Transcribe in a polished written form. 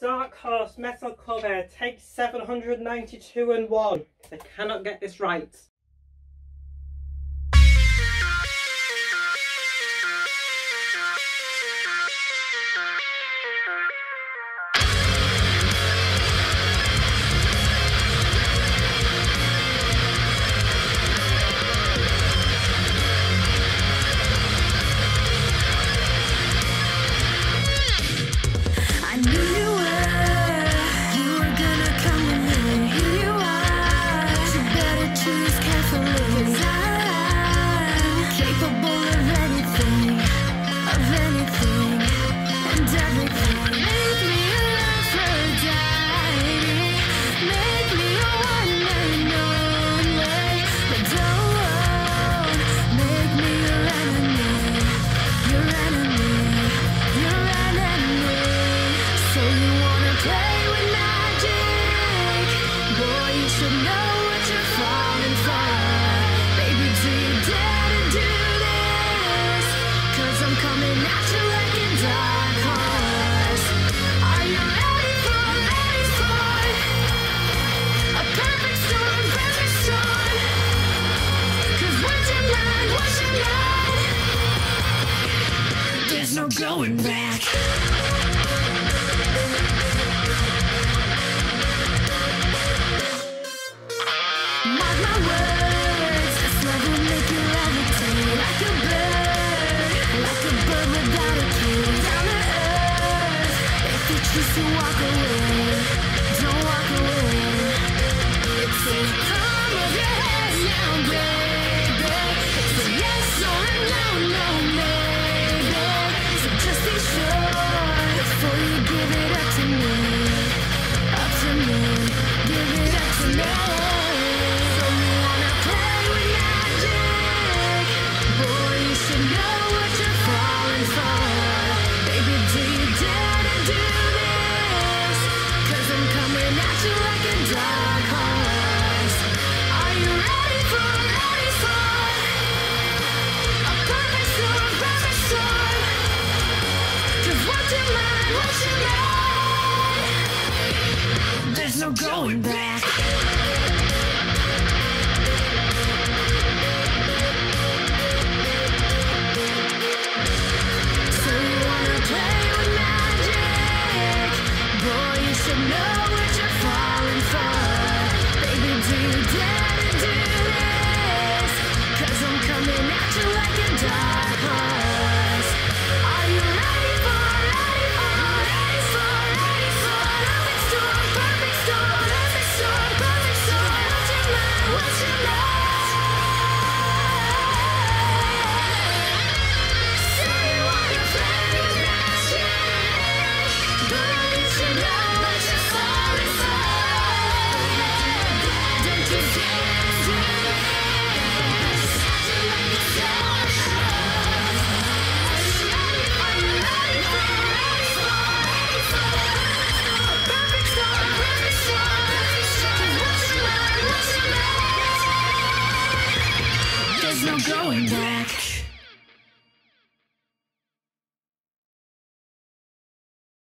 Dark Horse metal cover, take 792 and 1. I cannot get this right. No going back. No going back. So you wanna play with magic? Boy, you should know.